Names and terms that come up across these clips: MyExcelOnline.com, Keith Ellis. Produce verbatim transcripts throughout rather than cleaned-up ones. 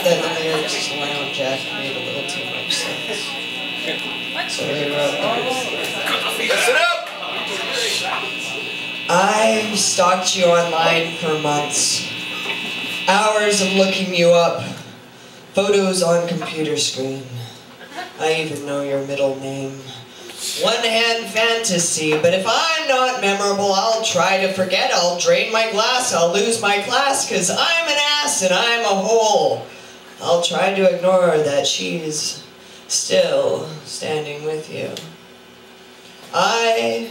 thought that the Mayor's Lounge Act made a little too much sense. So they wrote this. Listen up! I stalked you online for months. Hours of looking you up. Photos on computer screen. I even know your middle name. One-hand fantasy, but if I'm not memorable, I'll try to forget, I'll drain my glass, I'll lose my class, cause I'm an ass and I'm a hole. I'll try to ignore that she's still standing with you. I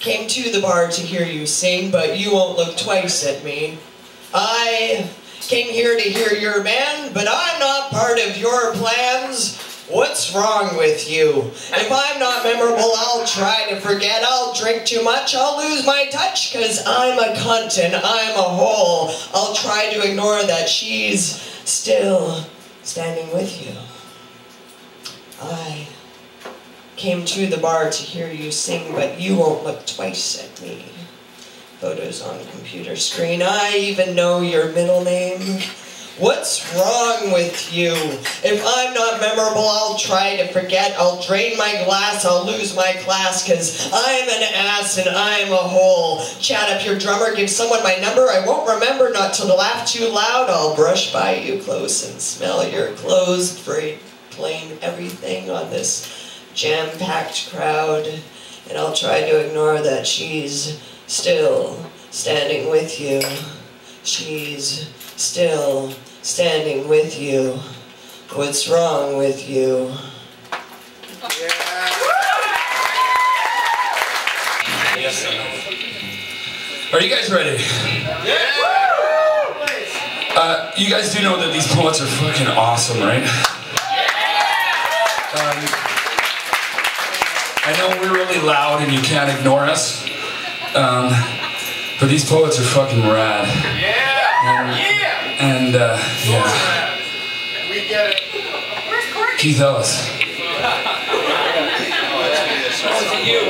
came to the bar to hear you sing, but you won't look twice at me. I came here to hear your man, but I'm not part of your plans. What's wrong with you? If I'm not memorable, I'll try to forget, I'll drink too much, I'll lose my touch, cause I'm a cunt and I'm a hole. I'll try to ignore that she's still standing with you. I came to the bar to hear you sing, but you won't look twice at me. Photos on the computer screen, I even know your middle name. What's wrong with you? If I'm not memorable, I'll try to forget, I'll drain my glass, I'll lose my class, cause I'm an ass and I'm a hole. Chat up your drummer, give someone my number, I won't remember not to laugh too loud, I'll brush by you close and smell your clothes, blame everything on this jam-packed crowd, and I'll try to ignore that she's still standing with you. She's still standing with you. What's wrong with you? Yeah. Yes, sir. Are you guys ready? Yeah. Uh, you guys do know that these poets are fucking awesome, right? Um, I know we're really loud and you can't ignore us, um, but these poets are fucking rad. Yeah. Yeah. And, uh, yeah. We get it. Where's Courtney? Keith Ellis. Oh, is it you?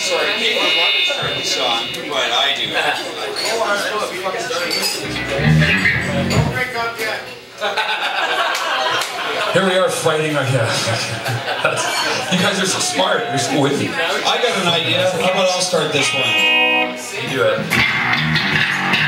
Sorry, Keith would love to start the song, but I do. Hold on, still a fucking starting. Don't break up yet. Here we are fighting our yeah. You guys are so smart. You're so with me. I got an idea. How about I'll start this one? You do it.